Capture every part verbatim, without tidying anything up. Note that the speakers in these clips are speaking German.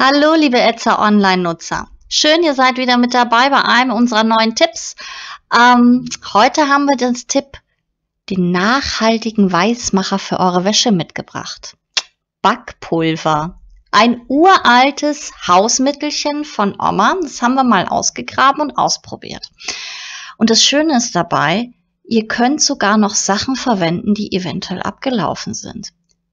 Hallo liebe Etzer Online-Nutzer, schön ihr seid wieder mit dabei bei einem unserer neuen Tipps. Ähm, heute haben wir das Tipp, den nachhaltigen Weißmacher für eure Wäsche mitgebracht. Backpulver, ein uraltes Hausmittelchen von Oma, das haben wir mal ausgegraben und ausprobiert. Und das Schöne ist dabei, ihr könnt sogar noch Sachen verwenden, die eventuell abgelaufen sind.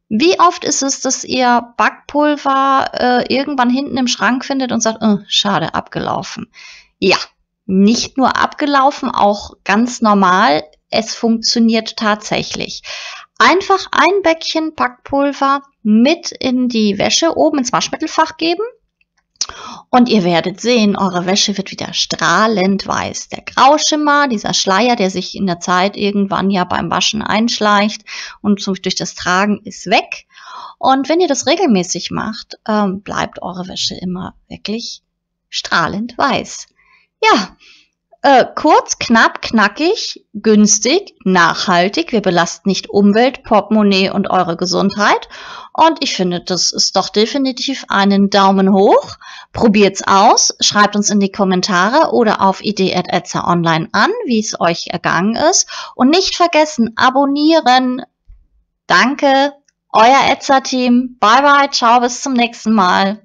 Wie oft ist es, dass ihr Backpulver äh, irgendwann hinten im Schrank findet und sagt, oh, schade, abgelaufen. Ja, nicht nur abgelaufen, auch ganz normal. Es funktioniert tatsächlich. Einfach ein Bäckchen Backpulver mit in die Wäsche oben ins Waschmittelfach geben. Und ihr werdet sehen, eure Wäsche wird wieder strahlend weiß. Der Grauschimmer, dieser Schleier, der sich in der Zeit irgendwann ja beim Waschen einschleicht und durch das Tragen ist weg. Und wenn ihr das regelmäßig macht, ähm, bleibt eure Wäsche immer wirklich strahlend weiß. Ja, äh, kurz, knapp, knackig, günstig, nachhaltig. Wir belasten nicht Umwelt, Portemonnaie und eure Gesundheit. Und ich finde, das ist doch definitiv einen Daumen hoch. Probiert's aus, schreibt uns in die Kommentare oder auf idee at etzer online an, wie es euch ergangen ist. Und nicht vergessen, abonnieren. Danke, euer Etzer-Team. Bye bye, ciao, bis zum nächsten Mal.